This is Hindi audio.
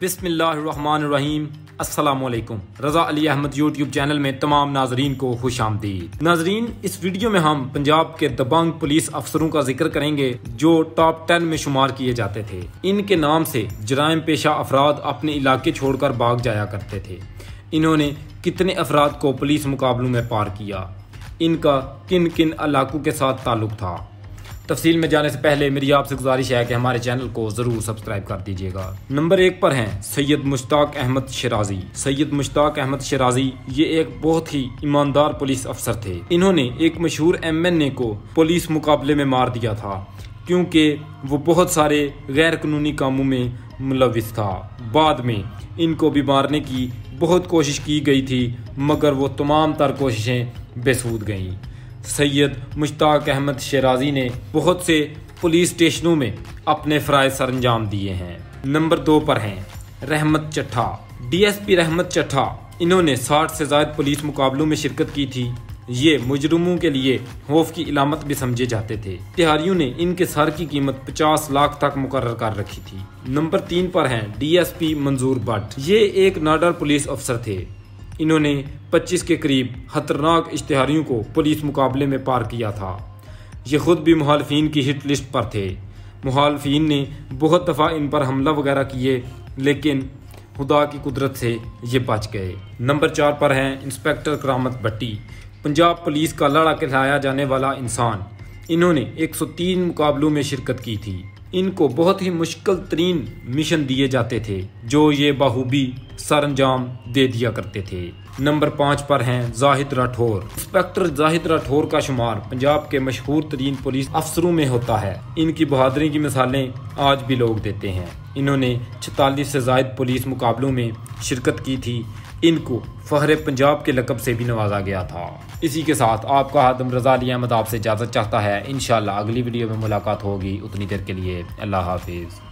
बिस्मिल्लाहिर्रहमानिर्रहीम। अस्सलामुअलैकुम। रज़ा अली अहमद यूट्यूब चैनल में तमाम नाजरीन को खुश आमदीद। नाजरीन, इस वीडियो में हम पंजाब के दबंग पुलिस अफसरों का जिक्र करेंगे जो टॉप 10 में शुमार किए जाते थे। इनके नाम से जराइम पेशा अफराद अपने इलाके छोड़कर भाग जाया करते थे। इन्होंने कितने अफराद को पुलिस मुकाबलों में पार किया, इनका किन किन इलाकों के साथ ताल्लुक था। तफसील में जाने से पहले मेरी आपसे गुजारिश है कि हमारे चैनल को ज़रूर सब्सक्राइब कर दीजिएगा। नंबर 1 पर हैं सैयद मश्ताक अहमद शिराज़ी। सैयद मश्ताक अहमद शिराज़ी ये एक बहुत ही ईमानदार पुलिस अफसर थे। इन्होंने एक मशहूर MNA को पुलिस मुकाबले में मार दिया था क्योंकि वो बहुत सारे गैर कानूनी कामों में मुलविस था। बाद में इनको भी मारने की बहुत कोशिश की गई थी मगर वो तमाम तर कोशिशें बेसूद गईं। सैयद मुश्ताक अहमद शिराज़ी ने बहुत से पुलिस स्टेशनों में अपने फ़राइज़ सरअंजाम दिए हैं। नंबर 2 पर हैं रहमत चट्ठा। DSP रहमत चट्ठा, इन्होंने 60 से ज़्यादा पुलिस मुकाबलों में शिरकत की थी। ये मुजरमों के लिए खौफ की इलामत भी समझे जाते थे। तिहारियों ने इनके सर की कीमत 50 लाख तक मुकर्रर कर रखी थी। नंबर 3 पर हैं DSP मंजूर भट्ट। ये एक नाडर पुलिस अफसर थे। इन्होंने 25 के करीब खतरनाक इश्तिहारियों को पुलिस मुकाबले में पार किया था। ये ख़ुद भी मुहालफिन की हिट लिस्ट पर थे। मुहालफिन ने बहुत दफ़ा इन पर हमला वगैरह किए लेकिन खुदा की कुदरत से ये बच गए। नंबर 4 पर हैं इंस्पेक्टर करामत भट्टी। पंजाब पुलिस का लड़ा कहलाया जाने वाला इंसान। इन्होंने 103 मुकाबलों में शिरकत की थी। इनको बहुत ही मुश्किल तरीन मिशन दिए जाते थे जो ये बाहूबी सर अंजाम दे दिया करते थे। नंबर 5 पर हैं जाहिद राठौर। इंस्पेक्टर जाहिद राठौर का शुमार पंजाब के मशहूर तरीन पुलिस अफसरों में होता है। इनकी बहादुरी की मिसालें आज भी लोग देते हैं। इन्होंने 46 से ज़ायद पुलिस मुकाबलों में शिरकत की थी। इनको फहरे पंजाब के लकब से भी नवाजा गया था। इसी के साथ आपका हादम रज़ा अली अहमद आपसे इजाज़त चाहता है। इंशाल्लाह अगली वीडियो में मुलाकात होगी। उतनी देर के लिए अल्लाह हाफिज़।